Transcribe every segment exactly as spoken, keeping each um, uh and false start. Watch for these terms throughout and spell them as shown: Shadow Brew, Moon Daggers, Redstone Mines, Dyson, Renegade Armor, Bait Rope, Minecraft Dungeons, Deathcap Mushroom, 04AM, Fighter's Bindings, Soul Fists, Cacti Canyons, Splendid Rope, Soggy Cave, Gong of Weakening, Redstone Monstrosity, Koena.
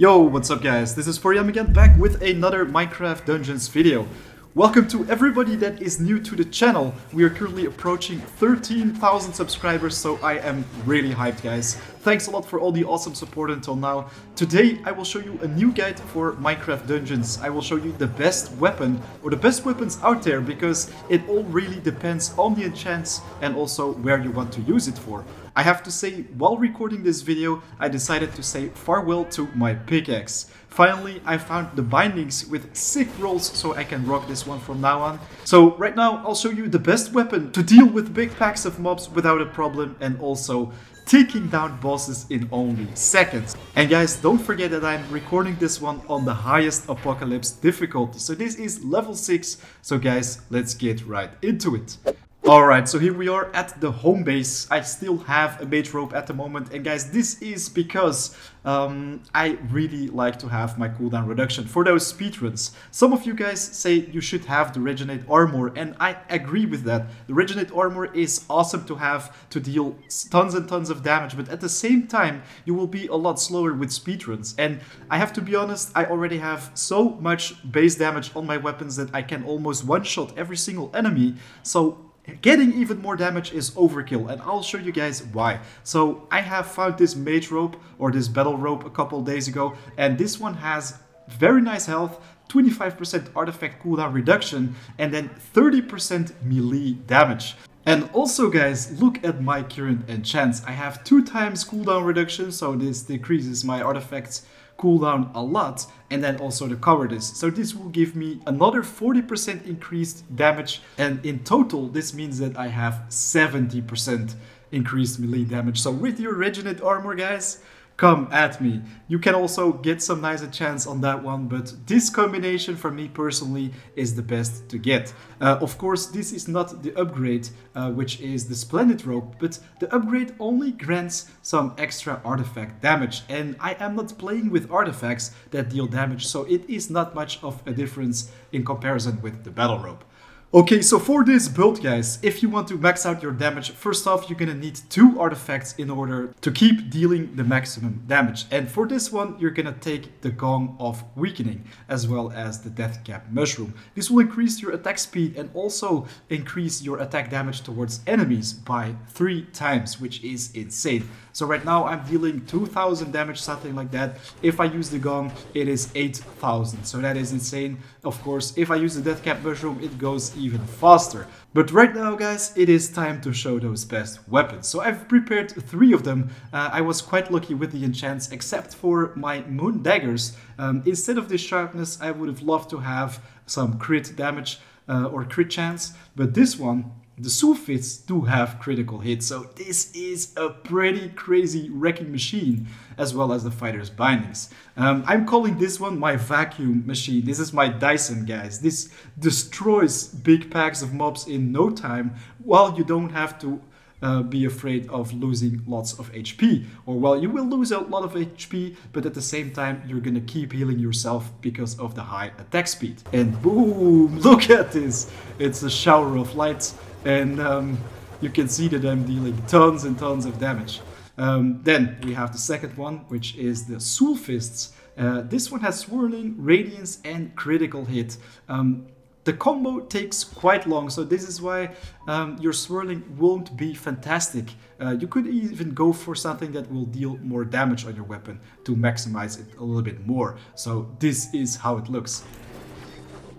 Yo, what's up guys, this is four A M again, back with another Minecraft Dungeons video. Welcome to everybody that is new to the channel. We are currently approaching thirteen thousand subscribers, so I am really hyped guys. Thanks a lot for all the awesome support until now. Today I will show you a new guide for Minecraft Dungeons. I will show you the best weapon or the best weapons out there, because it all really depends on the enchants and also where you want to use it for. I have to say, while recording this video, I decided to say farewell to my pickaxe. Finally, I found the bindings with sick rolls, so I can rock this one from now on. So right now, I'll show you the best weapon to deal with big packs of mobs without a problem, and also taking down bosses in only seconds. And guys, don't forget that I'm recording this one on the highest apocalypse difficulty. So this is level six. So guys, let's get right into it. Alright, so here we are at the home base. I still have a Bait Rope at the moment, and guys, this is because um, I really like to have my cooldown reduction for those speedruns. Some of you guys say you should have the Renegade Armor, and I agree with that. The Renegade Armor is awesome to have to deal tons and tons of damage, but at the same time, you will be a lot slower with speedruns. And I have to be honest, I already have so much base damage on my weapons that I can almost one-shot every single enemy, so getting even more damage is overkill, and I'll show you guys why. So I have found this Bait Rope, or this battle rope, a couple days ago, and this one has very nice health, twenty-five percent artifact cooldown reduction, and then thirty percent melee damage. And also guys, look at my current enchants. I have two times cooldown reduction, so this decreases my artifacts cooldown a lot, and then also the cowardice. So this will give me another forty percent increased damage, and in total this means that I have seventy percent increased melee damage. So with your Renegade Armor guys, come at me. You can also get some nice enchants on that one, but this combination for me personally is the best to get. Uh, of course, this is not the upgrade, uh, which is the Splendid Rope, but the upgrade only grants some extra artifact damage, and I am not playing with artifacts that deal damage, so it is not much of a difference in comparison with the Battle Rope. Okay, so for this build guys, if you want to max out your damage, first off you're gonna need two artifacts in order to keep dealing the maximum damage. And for this one, you're gonna take the Gong of Weakening, as well as the Deathcap Mushroom. This will increase your attack speed and also increase your attack damage towards enemies by three times, which is insane. So right now I'm dealing two thousand damage, something like that. If I use the Gong, it is eight thousand, so that is insane. Of course, if I use the Deathcap Mushroom, it goes even faster. But right now guys, it is time to show those best weapons. So I've prepared three of them. Uh, I was quite lucky with the enchants, except for my Moon Daggers. Um, instead of this sharpness, I would have loved to have some crit damage uh, or crit chance, but this one, the Soul Fists, do have critical hits, so this is a pretty crazy wrecking machine, as well as the Fighter's Bindings. Um, I'm calling this one my vacuum machine. This is my Dyson, guys. This destroys big packs of mobs in no time, while you don't have to Uh, be afraid of losing lots of H P. Or well, you will lose a lot of H P, but at the same time you're gonna keep healing yourself because of the high attack speed. And boom, look at this! It's a shower of lights, and um, you can see that I'm dealing tons and tons of damage. Um, then we have the second one, which is the Soul Fists. Uh, this one has swirling, radiance, and critical hit. Um, The combo takes quite long, so this is why um, your swirling won't be fantastic. Uh, you could even go for something that will deal more damage on your weapon to maximize it a little bit more. So this is how it looks.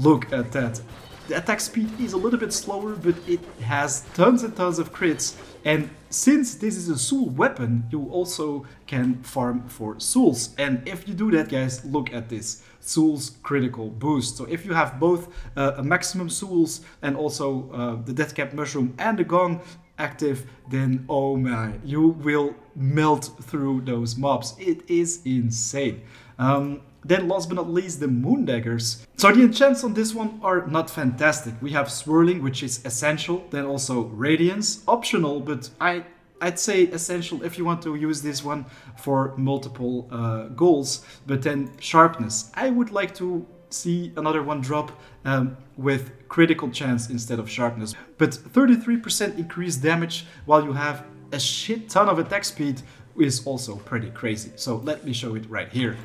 Look at that. The attack speed is a little bit slower, but it has tons and tons of crits. And since this is a soul weapon, you also can farm for souls. And if you do that, guys, look at this. Souls critical boost. So if you have both uh, a maximum souls and also uh, the Deathcap Mushroom and the Gong active, then oh my, you will melt through those mobs. It is insane. Um, Then last but not least, the Moon Daggers. So the enchants on this one are not fantastic. We have swirling, which is essential, then also radiance, optional, but I, I'd say essential if you want to use this one for multiple uh, goals. But then sharpness, I would like to see another one drop um, with critical chance instead of sharpness. But thirty-three percent increased damage while you have a shit ton of attack speed is also pretty crazy. So let me show it right here.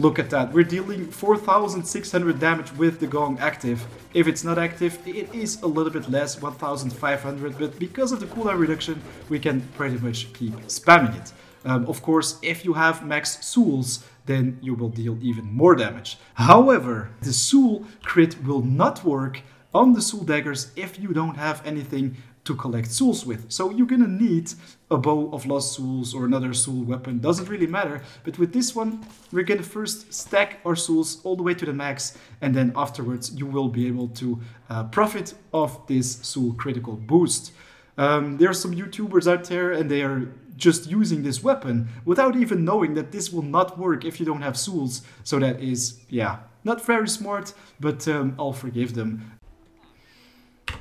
Look at that, we're dealing four thousand six hundred damage with the gong active. If it's not active, it is a little bit less, one thousand five hundred, but because of the cooldown reduction, we can pretty much keep spamming it. Um, of course, if you have max souls, then you will deal even more damage. However, the soul crit will not work on the soul daggers if you don't have anything to collect souls with. So you're gonna need a bow of lost souls or another soul weapon, doesn't really matter. But with this one, we're gonna first stack our souls all the way to the max, and then afterwards you will be able to uh, profit of this soul critical boost. Um, there are some YouTubers out there and they are just using this weapon without even knowing that this will not work if you don't have souls. So that is, yeah, not very smart, but um, I'll forgive them.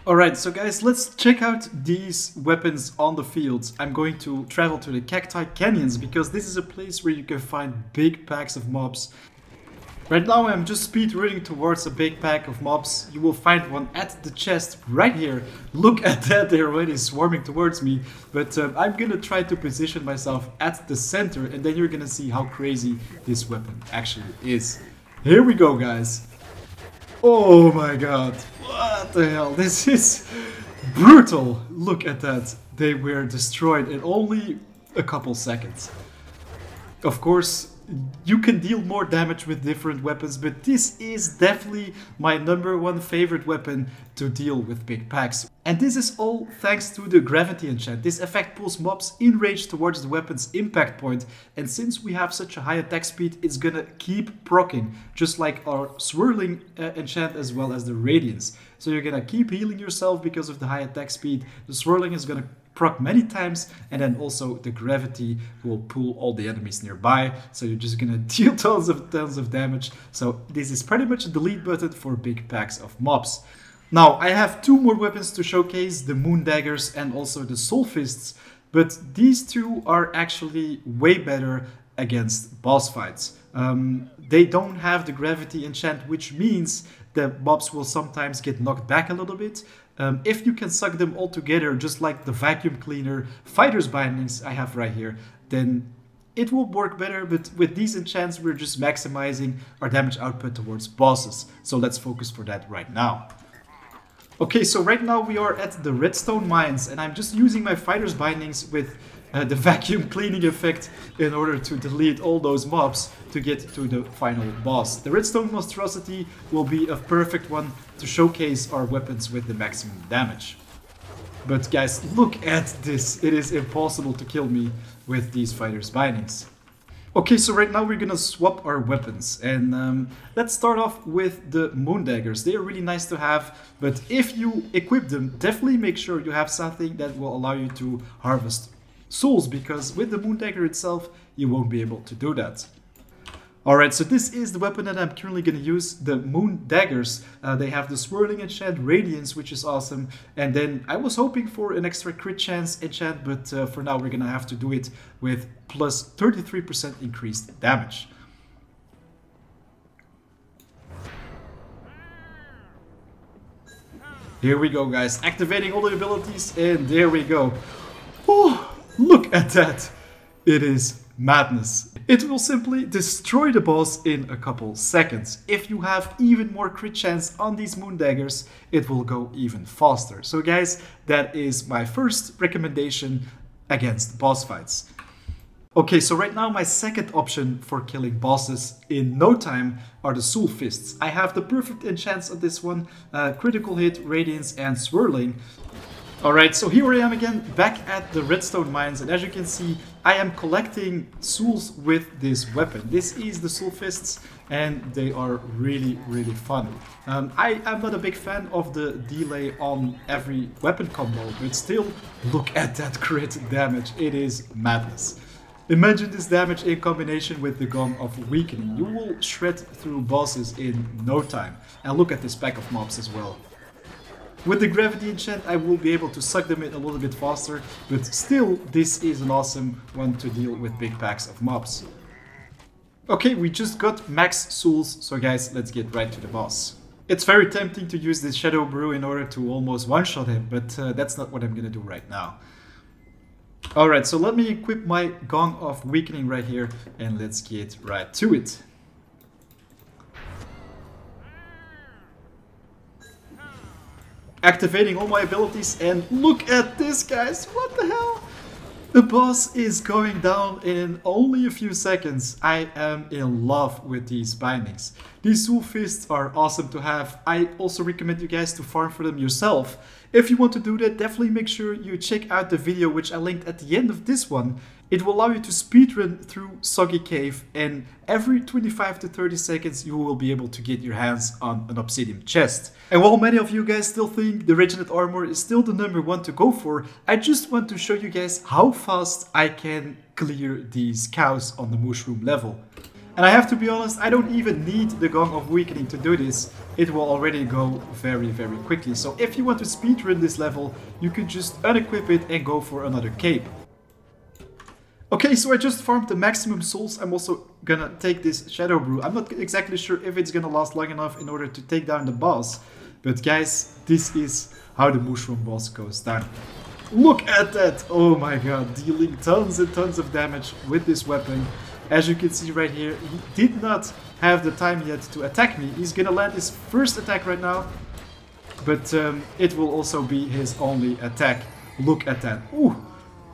Alright, so guys, let's check out these weapons on the fields. I'm going to travel to the Cacti Canyons because this is a place where you can find big packs of mobs. Right now I'm just speed running towards a big pack of mobs. You will find one at the chest right here. Look at that, they're already swarming towards me. But um, I'm gonna try to position myself at the center and then you're gonna see how crazy this weapon actually is. Here we go, guys. Oh my god. What the hell? This is brutal. Look at that. They were destroyed in only a couple seconds. Of course, you can deal more damage with different weapons, but this is definitely my number one favorite weapon to deal with big packs. And this is all thanks to the gravity enchant. This effect pulls mobs in range towards the weapon's impact point, and since we have such a high attack speed, it's gonna keep proccing, just like our swirling uh, enchant as well as the radiance. So you're gonna keep healing yourself because of the high attack speed. The swirling is gonna proc many times, and then also the gravity will pull all the enemies nearby, so you're just gonna deal tons of tons of damage. So this is pretty much a delete button for big packs of mobs. Now I have two more weapons to showcase, the Moon Daggers and also the Soul Fists, but these two are actually way better against boss fights. Um, they don't have the gravity enchant, which means the mobs will sometimes get knocked back a little bit. Um, if you can suck them all together, just like the vacuum cleaner Fighter's Bindings I have right here, then it will work better. But with these enchants, we're just maximizing our damage output towards bosses. So let's focus for that right now. Okay, so right now we are at the Redstone Mines, and I'm just using my Fighter's Bindings with uh, the vacuum cleaning effect in order to delete all those mobs to get to the final boss. The Redstone Monstrosity will be a perfect one to showcase our weapons with the maximum damage. But guys, look at this. It is impossible to kill me with these Fighter's Bindings. Okay, so right now we're gonna swap our weapons, and um, let's start off with the Moon Daggers. They are really nice to have, but if you equip them, definitely make sure you have something that will allow you to harvest souls, because with the Moon Dagger itself, you won't be able to do that. Alright, so this is the weapon that I'm currently going to use, the Moon Daggers. Uh, they have the Swirling enchant Radiance, which is awesome. And then I was hoping for an extra crit chance enchant, but uh, for now we're going to have to do it with plus thirty-three percent increased damage. Here we go, guys. Activating all the abilities, and there we go. Oh, look at that. It is madness. It will simply destroy the boss in a couple seconds. If you have even more crit chance on these Moon Daggers, it will go even faster. So guys, that is my first recommendation against boss fights. Okay, so right now my second option for killing bosses in no time are the Soul Fists. I have the perfect enchants on this one, uh, critical hit, radiance and swirling. Alright, so here I am again, back at the Redstone Mines, and as you can see, I am collecting souls with this weapon. This is the Soul Fists, and they are really, really fun. Um, I am not a big fan of the delay on every weapon combo, but still, look at that crit damage. It is madness. Imagine this damage in combination with the Gong of Weakening. You will shred through bosses in no time. And look at this pack of mobs as well. With the gravity enchant, I will be able to suck them in a little bit faster, but still, this is an awesome one to deal with big packs of mobs. Okay, we just got max souls, so guys, let's get right to the boss. It's very tempting to use this Shadow Brew in order to almost one-shot him, but uh, that's not what I'm gonna do right now. Alright, so let me equip my Gong of Weakening right here, and let's get right to it. activating all my abilities, and look at this, guys, what the hell? The boss is going down in only a few seconds. I am in love with these bindings. These Soul Fists are awesome to have. I also recommend you guys to farm for them yourself. If you want to do that, definitely make sure you check out the video which I linked at the end of this one. It will allow you to speedrun through Soggy Cave, and every twenty-five to thirty seconds you will be able to get your hands on an obsidian chest. And while many of you guys still think the Renegade Armor is still the number one to go for, I just want to show you guys how fast I can clear these cows on the mushroom level. And I have to be honest, I don't even need the Gong of Weakening to do this. It will already go very, very quickly. So if you want to speedrun this level, you can just unequip it and go for another cape. Okay, so I just farmed the maximum souls. I'm also gonna take this Shadow Brew. I'm not exactly sure if it's gonna last long enough in order to take down the boss. But guys, this is how the mushroom boss goes down. Look at that! Oh my god, dealing tons and tons of damage with this weapon. As you can see right here, he did not have the time yet to attack me. He's gonna land his first attack right now, but um, it will also be his only attack. Look at that. Ooh,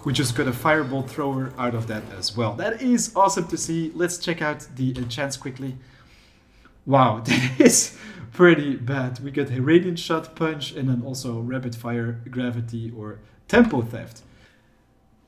we just got a fireball thrower out of that as well. That is awesome to see. Let's check out the enchants quickly. Wow, that is pretty bad. We got a radiant shot, punch, and then also rapid fire, gravity, or tempo theft.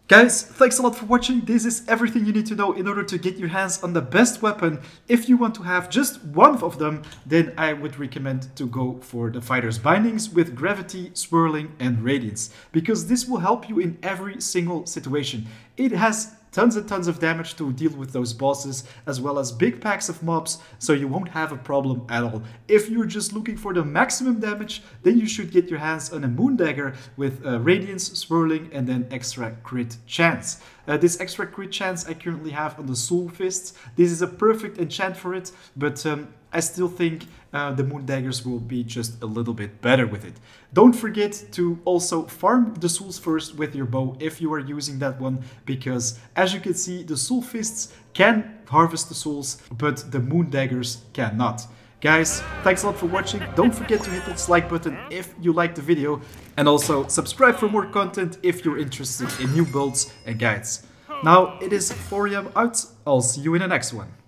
Guys, thanks a lot for watching. This is everything you need to know in order to get your hands on the best weapon. If you want to have just one of them, then I would recommend to go for the Fighter's Bindings with Gravity, Swirling, and Radiance, because this will help you in every single situation. It has tons and tons of damage to deal with those bosses, as well as big packs of mobs, so you won't have a problem at all. If you're just looking for the maximum damage, then you should get your hands on a Moon Dagger with uh, Radiance, Swirling, and then extra crit chance. Uh, this extra crit chance I currently have on the Soul Fists. This is a perfect enchant for it, but um, I still think uh, the Moon Daggers will be just a little bit better with it. Don't forget to also farm the souls first with your bow if you are using that one, because as you can see, the Soul Fists can harvest the souls, but the Moon Daggers cannot. Guys, thanks a lot for watching. Don't forget to hit that like button if you liked the video. And also subscribe for more content if you're interested in new builds and guides. Now it is four A M out. I'll see you in the next one.